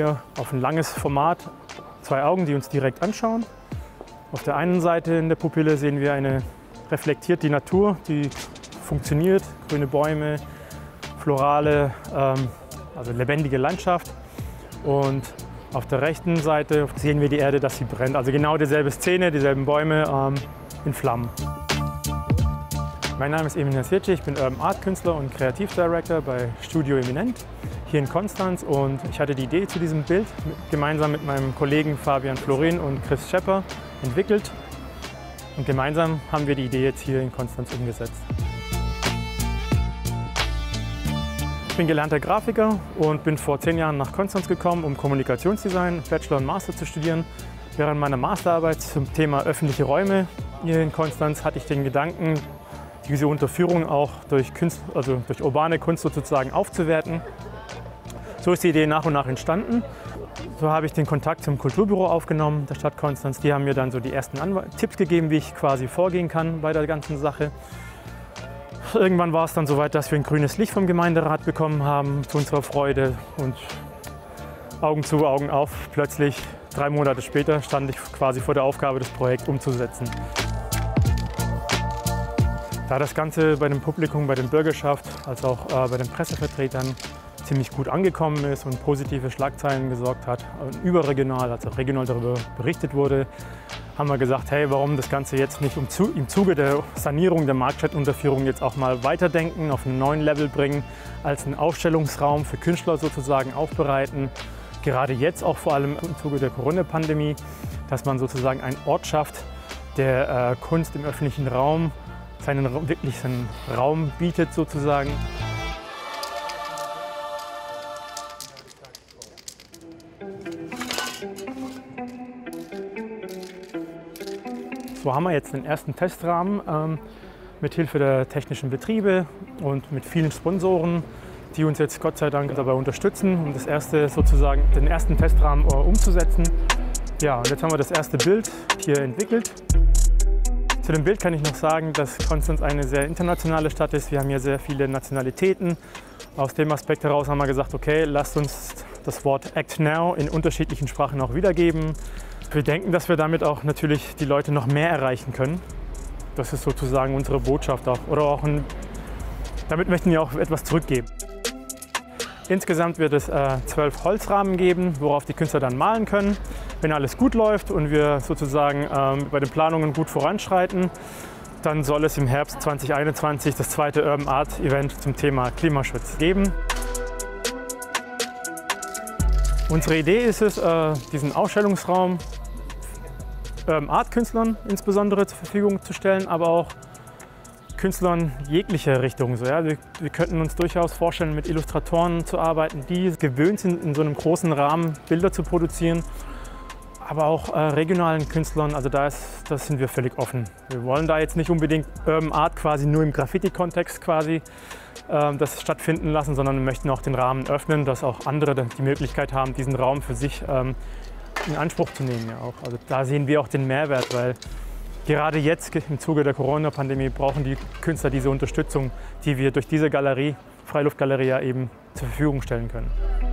hier auf ein langes Format zwei Augen, die uns direkt anschauen. Auf der einen Seite in der Pupille sehen wir eine reflektiert die Natur, die funktioniert, grüne Bäume, florale, also lebendige Landschaft. Und auf der rechten Seite sehen wir die Erde, dass sie brennt. Also genau dieselbe Szene, dieselben Bäume in Flammen. Mein Name ist Emin Hasirci, ich bin Urban Art Künstler und Kreativdirektor bei Studio Eminent hier in Konstanz. Und ich hatte die Idee zu diesem Bild gemeinsam mit meinem Kollegen Fabian Florin und Chris Schepper entwickelt. Und gemeinsam haben wir die Idee jetzt hier in Konstanz umgesetzt. Ich bin gelernter Grafiker und bin vor 10 Jahren nach Konstanz gekommen, um Kommunikationsdesign, Bachelor und Master zu studieren. Während meiner Masterarbeit zum Thema öffentliche Räume hier in Konstanz hatte ich den Gedanken, diese Unterführung auch durch urbane Kunst sozusagen aufzuwerten. So ist die Idee nach und nach entstanden. So habe ich den Kontakt zum Kulturbüro aufgenommen der Stadt Konstanz. Die haben mir dann so die ersten Tipps gegeben, wie ich quasi vorgehen kann bei der ganzen Sache. Irgendwann war es dann soweit, dass wir ein grünes Licht vom Gemeinderat bekommen haben, zu unserer Freude. Und Augen zu, Augen auf, plötzlich 3 Monate später stand ich quasi vor der Aufgabe, das Projekt umzusetzen. Da das Ganze bei dem Publikum, bei der Bürgerschaft, als auch bei den Pressevertretern ziemlich gut angekommen ist und positive Schlagzeilen gesorgt hat, überregional, also regional darüber berichtet wurde, haben wir gesagt, hey, warum das Ganze jetzt nicht im Zuge der Sanierung der Marktstättenunterführung jetzt auch mal weiterdenken, auf einen neuen Level bringen, als einen Ausstellungsraum für Künstler sozusagen aufbereiten. Gerade jetzt auch vor allem im Zuge der Corona-Pandemie, dass man sozusagen einen Ort schafft, der Kunst im öffentlichen Raum wirklich seinen Raum bietet sozusagen. So haben wir jetzt den ersten Testrahmen mit Hilfe der technischen Betriebe und mit vielen Sponsoren, die uns jetzt Gott sei Dank dabei unterstützen, um das erste sozusagen, den ersten Testrahmen umzusetzen. Ja, und jetzt haben wir das erste Bild hier entwickelt. Zu dem Bild kann ich noch sagen, dass Konstanz eine sehr internationale Stadt ist. Wir haben hier sehr viele Nationalitäten. Aus dem Aspekt heraus haben wir gesagt, okay, lasst uns das Wort Act Now in unterschiedlichen Sprachen auch wiedergeben. Wir denken, dass wir damit auch natürlich die Leute noch mehr erreichen können. Das ist sozusagen unsere Botschaft auch. Oder auch damit möchten wir auch etwas zurückgeben. Insgesamt wird es 12 Holzrahmen geben, worauf die Künstler dann malen können. Wenn alles gut läuft und wir sozusagen bei den Planungen gut voranschreiten, dann soll es im Herbst 2021 das zweite Urban Art Event zum Thema Klimaschutz geben. Unsere Idee ist es, diesen Ausstellungsraum Artkünstlern insbesondere zur Verfügung zu stellen, aber auch Künstlern jeglicher Richtung. So, ja. Wir könnten uns durchaus vorstellen, mit Illustratoren zu arbeiten, die gewöhnt sind, in so einem großen Rahmen Bilder zu produzieren, aber auch regionalen Künstlern, also das sind wir völlig offen. Wir wollen da jetzt nicht unbedingt Urban Art quasi nur im Graffiti-Kontext quasi das stattfinden lassen, sondern wir möchten auch den Rahmen öffnen, dass auch andere die Möglichkeit haben, diesen Raum für sich in Anspruch zu nehmen. Ja auch. Also da sehen wir auch den Mehrwert, weil gerade jetzt im Zuge der Corona-Pandemie brauchen die Künstler diese Unterstützung, die wir durch diese Galerie, Freiluftgalerie, eben zur Verfügung stellen können.